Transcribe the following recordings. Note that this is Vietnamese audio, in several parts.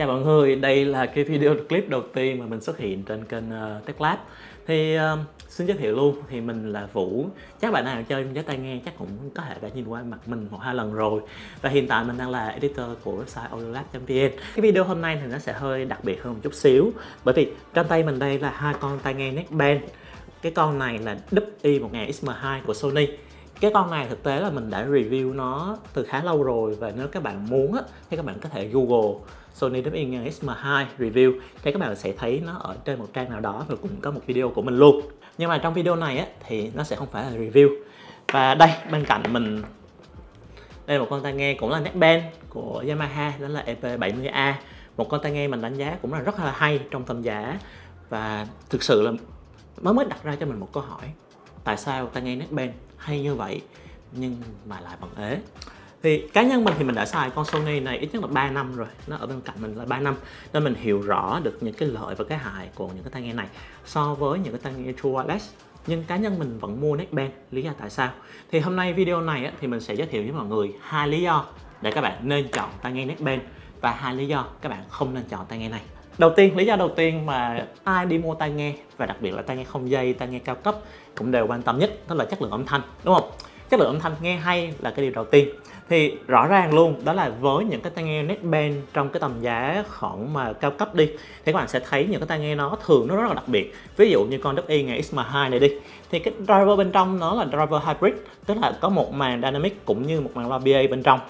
Chào mọi người, đây là cái video clip đầu tiên mà mình xuất hiện trên kênh TechLab. Thì xin giới thiệu luôn, thì mình là Vũ. Chắc bạn nào chơi với tai nghe chắc cũng có thể đã nhìn qua mặt mình 1-2 lần rồi. Và hiện tại mình đang là editor của website AutoLab.vn. Cái video hôm nay thì nó sẽ hơi đặc biệt hơn một chút xíu, bởi vì trên tay mình đây là hai con tai nghe neckband. Cái con này là WI-1000XM2 của Sony. Cái con này thực tế là mình đã review nó từ khá lâu rồi, và nếu các bạn muốn á, thì các bạn có thể Google Sony WI-1000XM2 review thì các bạn sẽ thấy nó ở trên một trang nào đó, rồi cũng có một video của mình luôn. Nhưng mà trong video này á, thì nó sẽ không phải là review. Và đây, bên cạnh mình, đây là một con tai nghe cũng là neckband của Yamaha, đó là EP-70A. Một con tai nghe mình đánh giá cũng là rất là hay trong tầm giá. Và thực sự là mới đặt ra cho mình một câu hỏi: tại sao tai nghe neckband hay như vậy nhưng mà lại bằng ế? Thì cá nhân mình thì mình đã xài con Sony này ít nhất là 3 năm rồi, nó ở bên cạnh mình là 3 năm, nên mình hiểu rõ được những cái lợi và cái hại của những cái tai nghe này so với những cái tai nghe True Wireless. Nhưng cá nhân mình vẫn mua neckband, lý do tại sao? Thì hôm nay video này á, thì mình sẽ giới thiệu với mọi người hai lý do để các bạn nên chọn tai nghe neckband và hai lý do các bạn không nên chọn tai nghe này. Đầu tiên, lý do đầu tiên mà ai đi mua tai nghe, và đặc biệt là tai nghe không dây, tai nghe cao cấp cũng đều quan tâm nhất, đó là chất lượng âm thanh, đúng không? Chất lượng âm thanh nghe hay là cái điều đầu tiên. Thì rõ ràng luôn, đó là với những cái tai nghe neckband trong cái tầm giá khoảng mà cao cấp đi, thì các bạn sẽ thấy những cái tai nghe nó thường nó rất là đặc biệt. Ví dụ như con WI-1000XM2 này đi, thì cái driver bên trong nó là driver hybrid, tức là có một màn dynamic cũng như một màn loa PA bên trong.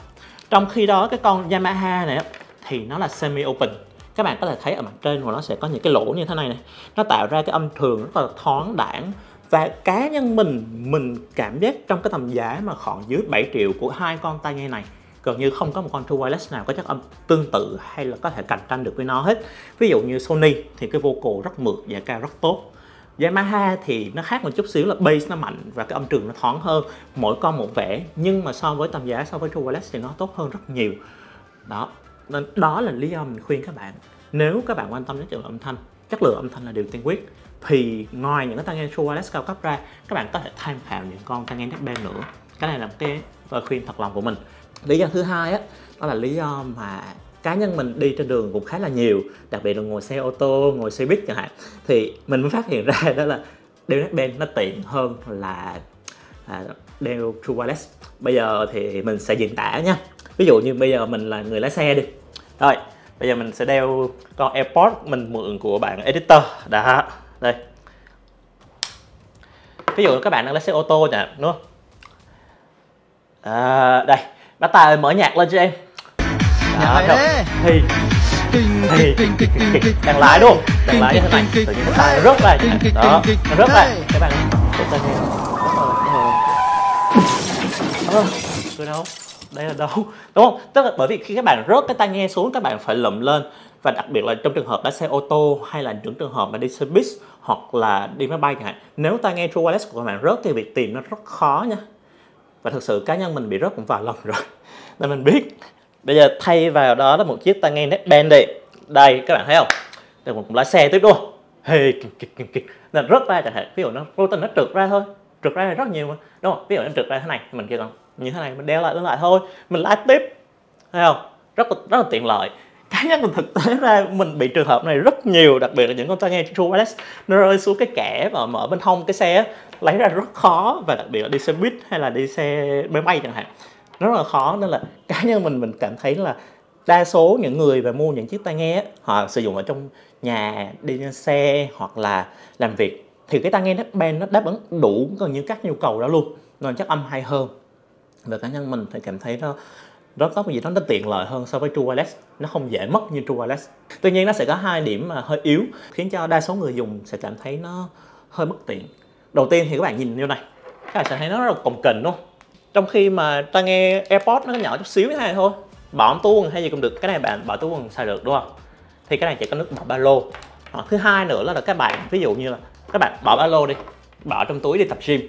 Trong khi đó cái con Yamaha này thì nó là semi open. Các bạn có thể thấy ở mặt trên của nó sẽ có những cái lỗ như thế này này, nó tạo ra cái âm thường rất là thoáng đãng. Và cá nhân mình cảm giác trong cái tầm giá mà khoảng dưới 7 triệu của hai con tai nghe này, gần như không có một con True Wireless nào có chất âm tương tự hay là có thể cạnh tranh được với nó hết. Ví dụ như Sony thì cái vocal rất mượt, giá cao rất tốt. Yamaha thì nó khác một chút xíu là bass nó mạnh và cái âm trường nó thoáng hơn. Mỗi con một vẻ, nhưng mà so với tầm giá, so với True Wireless thì nó tốt hơn rất nhiều. Đó, nên đó là lý do mình khuyên các bạn, nếu các bạn quan tâm đến chất lượng âm thanh là điều tiên quyết, thì ngoài những cái tai nghe True Wireless cao cấp ra, các bạn có thể tham khảo những con tai nghe neckband nữa. Cái này là một cái lời khuyên thật lòng của mình. Lý do thứ hai á, đó là lý do mà cá nhân mình đi trên đường cũng khá là nhiều, đặc biệt là ngồi xe ô tô, ngồi xe buýt chẳng hạn, thì mình mới phát hiện ra đó là đeo neckband nó tiện hơn là đeo True Wireless. Bây giờ thì mình sẽ diễn tả nha. Ví dụ như bây giờ mình là người lái xe đi. Rồi, bây giờ mình sẽ đeo con AirPods mình mượn của bạn editor. Đó, đây. Ví dụ các bạn đang lái xe ô tô nè, đúng không? À, đây, bắt tay mở nhạc lên cho em. Đó, thì đang lái đúng không? Đang lái như thế này, tự nhiên nó xài rớt ra. Đó, nó rớt ra. Các bạn tụi ta nghe. Đó, cười đâu? Đây là đâu, đúng không? Tức là bởi vì khi các bạn rớt cái tai nghe xuống, các bạn phải lụm lên. Và đặc biệt là trong trường hợp đã xe ô tô, hay là những trường hợp mà đi xe buýt hoặc là đi máy bay chẳng hạn, nếu tai nghe True Wireless của các bạn rớt thì việc tìm nó rất khó nha. Và thực sự cá nhân mình bị rớt cũng vài lần rồi nên mình biết. Bây giờ thay vào đó là một chiếc tai nghe neckband đi. Đây, các bạn thấy không? Đây, mình cũng lái xe tiếp luôn. Hey, nên rớt ra chẳng hạn, ví dụ nó vô tình nó trượt ra thôi, trượt ra rất nhiều mà, đúng không? Ví dụ nó trượt ra thế này, mình kia còn như thế này, mình đeo lại nó lại thôi, mình lái tiếp, thấy không? Rất là tiện lợi. Cá nhân mình thực tế ra mình bị trường hợp này rất nhiều, đặc biệt là những con tai nghe True Wireless nó rơi xuống cái kẻ và mở bên hông cái xe lấy ra rất khó, và đặc biệt là đi xe buýt hay là đi xe máy bay chẳng hạn, nó rất là khó. Nên là cá nhân mình cảm thấy là đa số những người mà mua những chiếc tai nghe họ sử dụng ở trong nhà, đi trên xe hoặc là làm việc, thì cái tai nghe neckband nó đáp ứng đủ gần như các nhu cầu đó luôn, nên chắc âm hay hơn. Và cá nhân mình thì cảm thấy nó có cái gì đó nó tiện lợi hơn so với True Wireless, nó không dễ mất như True Wireless. Tuy nhiên nó sẽ có hai điểm mà hơi yếu khiến cho đa số người dùng sẽ cảm thấy nó hơi bất tiện. Đầu tiên thì các bạn nhìn như này, các bạn sẽ thấy nó rất là cồng kềnh, đúng không? Trong khi mà ta nghe AirPods nó nhỏ chút xíu như thế này thôi, bỏ túi quần hay gì cũng được, cái này bạn bỏ túi quần xài được, đúng không? Thì cái này chỉ có nước bỏ ba lô. Hoặc thứ hai nữa là các bạn, ví dụ như là các bạn bỏ ba lô đi, bỏ trong túi đi tập gym.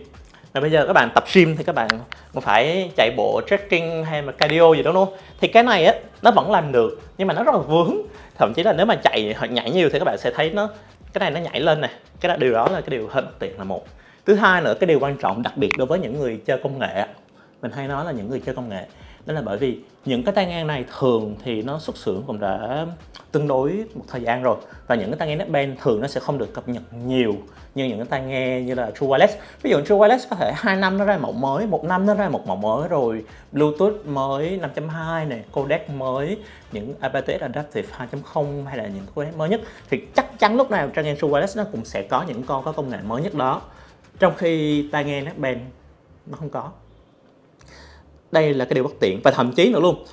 Là bây giờ các bạn tập gym thì các bạn cũng phải chạy bộ, trekking hay mà cardio gì đó, đúng không? Thì cái này á, nó vẫn làm được nhưng mà nó rất là vướng. Thậm chí là nếu mà chạy hoặc nhảy nhiều thì các bạn sẽ thấy nó, cái này nó nhảy lên nè. Cái điều đó là cái điều hơi bất tiện là một. Thứ hai nữa, cái điều quan trọng đặc biệt đối với những người chơi công nghệ mình hay nói là những người chơi công nghệ. Đó là bởi vì những cái tai nghe này thường thì nó xuất xưởng cũng đã tương đối một thời gian rồi, và những cái tai nghe neckband thường nó sẽ không được cập nhật nhiều như những cái tai nghe như là True Wireless. Ví dụ True Wireless có thể 2 năm nó ra mẫu mới, 1 năm nó ra một mẫu mới, rồi Bluetooth mới 5.2 này, codec mới, những aptX Adaptive 2.0 hay là những codec mới nhất, thì chắc chắn lúc nào tai nghe True Wireless nó cũng sẽ có những con có công nghệ mới nhất đó, trong khi tai nghe neckband nó không có. Đây là cái điều bất tiện, và thậm chí nữa luôn,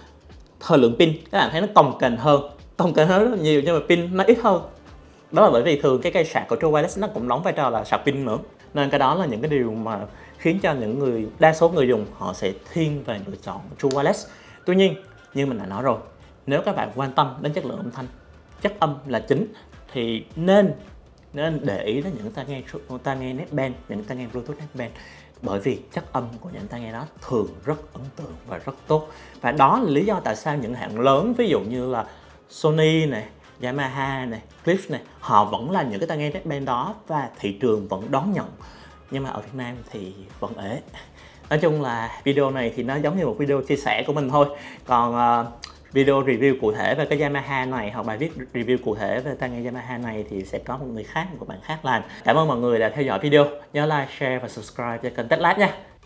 thời lượng pin các bạn thấy nó cồng kềnh hơn rất là nhiều, nhưng mà pin nó ít hơn. Đó là bởi vì thường cái cây sạc của True Wireless nó cũng đóng vai trò là sạc pin nữa, nên cái đó là những cái điều mà khiến cho những đa số người dùng họ sẽ thiên về lựa chọn True Wireless. Tuy nhiên, như mình đã nói rồi, nếu các bạn quan tâm đến chất lượng âm thanh, chất âm là chính, thì nên để ý đến những tai nghe neckband, những tai nghe Bluetooth neckband, bởi vì chất âm của những tai nghe đó thường rất ấn tượng và rất tốt. Và đó là lý do tại sao những hãng lớn, ví dụ như là Sony này, Yamaha này, Klipsch này, họ vẫn là những cái tai nghe neckband đó và thị trường vẫn đón nhận. Nhưng mà ở Việt Nam thì vẫn ế. Nói chung là video này thì nó giống như một video chia sẻ của mình thôi. Còn video review cụ thể về cái Yamaha này, hoặc bài viết review cụ thể về tai nghe Yamaha này thì sẽ có một người khác, một bạn khác làm. Cảm ơn mọi người đã theo dõi video. Nhớ like, share và subscribe cho kênh TechLab nha.